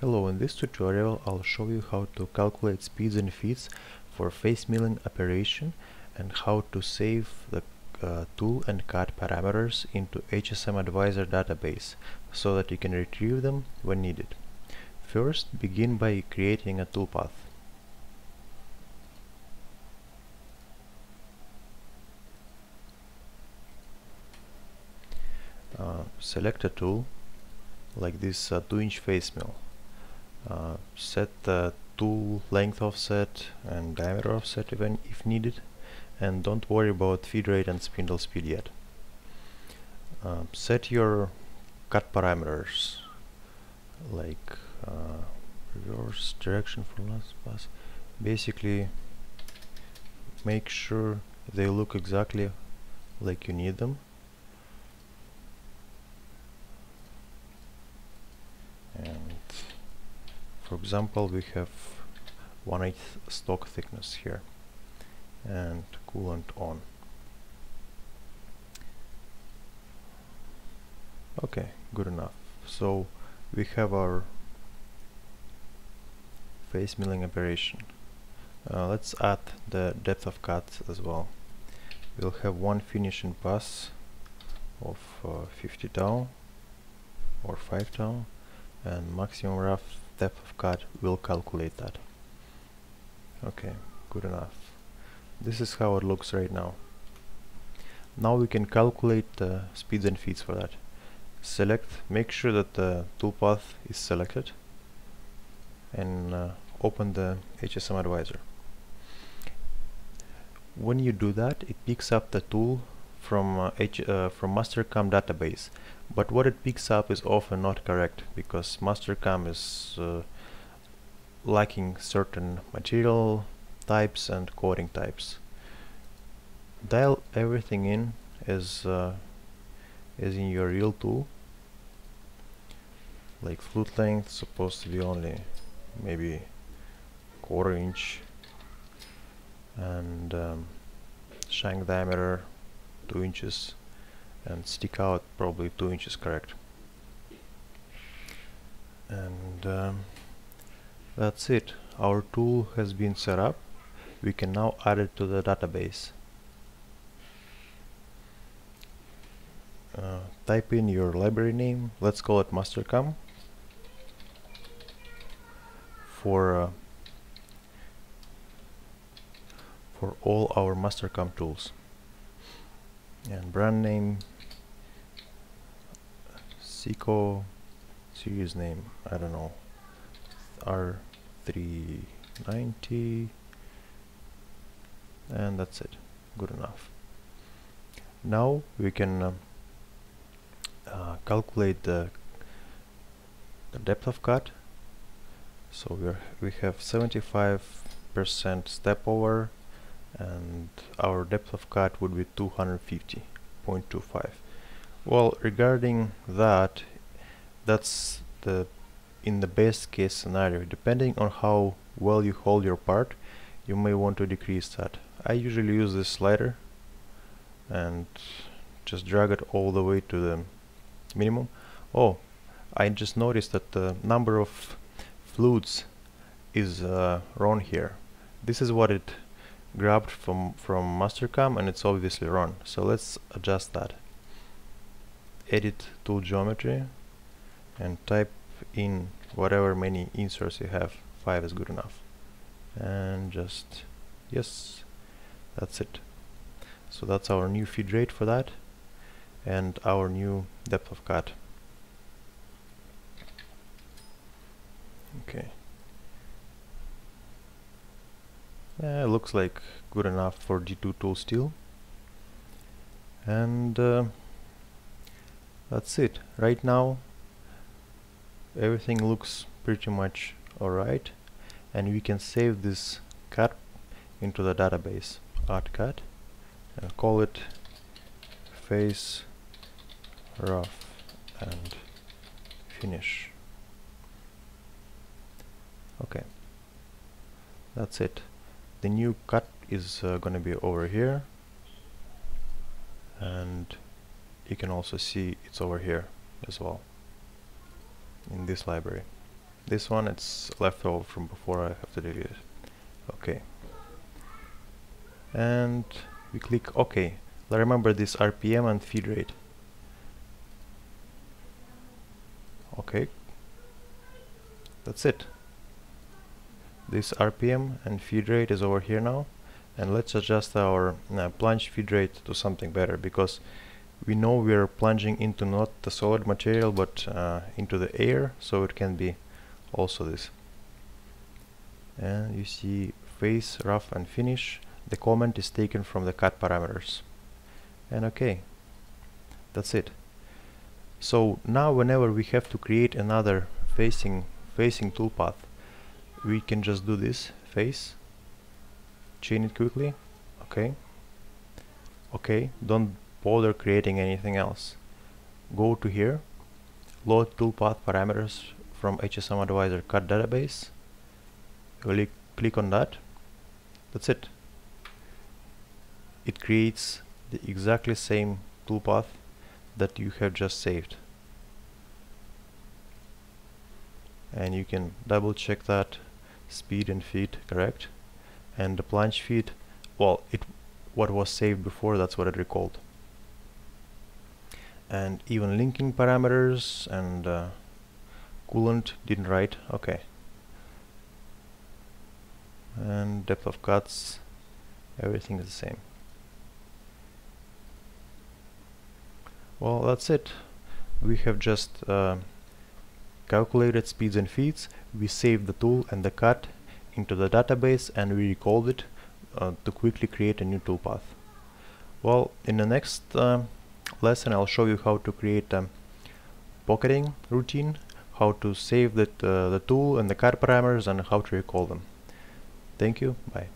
Hello, in this tutorial I'll show you how to calculate speeds and feeds for face milling operation and how to save the tool and cut parameters into HSM Advisor database so that you can retrieve them when needed. First, begin by creating a toolpath. Select a tool like this 2-inch face mill. Set the tool length offset and diameter offset even if needed, and don't worry about feed rate and spindle speed yet. Set your cut parameters like reverse direction for last pass. Basically, make sure they look exactly like you need them. For example, we have 1/8 stock thickness here and coolant on. Okay, good enough. So we have our face milling operation. Let's add the depth of cut as well. We'll have one finishing pass of 50 tau or 5 tau and maximum rough depth of cut, we'll calculate that. Okay, good enough. This is how it looks right now. Now we can calculate the speeds and feeds for that. Make sure that the toolpath is selected and open the HSM Advisor. When you do that, it picks up the tool from Mastercam database, but what it picks up is often not correct because Mastercam is lacking certain material types and coding types. Dial everything in as in your real tool, like flute length supposed to be only maybe 1/4 inch and shank diameter 2 inches and stick out probably 2 inches, correct. And that's it. Our tool has been set up. We can now add it to the database. Type in your library name. Let's call it Mastercam for all our Mastercam tools. And brand name Seco, series name, I don't know, R390, and that's it. Good enough. Now we can calculate the depth of cut. So we have 75% step over, and our depth of cut would be 250.25. Well, regarding that, that's in the best case scenario. Depending on how well you hold your part, you may want to decrease that. I usually use this slider and just drag it all the way to the minimum. Oh, I just noticed that the number of flutes is wrong here. This is what it grabbed from Mastercam, and it's obviously wrong. So let's adjust that. Edit tool geometry and type in whatever many inserts you have. 5 is good enough. And just yes, that's it. So that's our new feed rate for that and our new depth of cut. Okay. Looks like good enough for D2 tool still, and that's it. Right now everything looks pretty much alright, and we can save this cut into the database, art cut, and call it face rough and finish. Okay, that's it. The new cut is going to be over here, and you can also see it's over here as well in this library. This one, it's left over from before, I have to delete it. Okay. And we click OK. Remember this RPM and feed rate. Okay. That's it. This RPM and feed rate is over here now. And let's adjust our plunge feed rate to something better, because we know we're plunging into not the solid material but into the air, so it can be also this. And you see face, rough and finish. The comment is taken from the cut parameters. And okay, that's it. So now whenever we have to create another facing toolpath, we can just do this face, chain it quickly. Okay, don't bother creating anything else. Go to here, load toolpath parameters from HSM Advisor cut database, click on that. That's it. It creates the exactly same toolpath that you have just saved, and you can double check that speed and feed correct, and the plunge feed, well, what was saved before, that's what it recalled. And even linking parameters and coolant didn't write. Okay, and depth of cuts, everything is the same. Well, that's it. We have just calculated speeds and feeds, we saved the tool and the cut into the database, and we recalled it to quickly create a new toolpath. Well, in the next lesson I'll show you how to create a pocketing routine, how to save the tool and the cut parameters, and how to recall them. Thank you, bye.